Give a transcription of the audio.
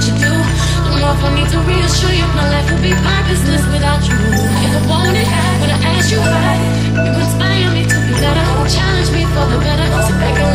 what you do. You know if I need to reassure you, my life would be my business without you. You don't want it when I ask you why. You inspire me to be better, challenge me for the better. So back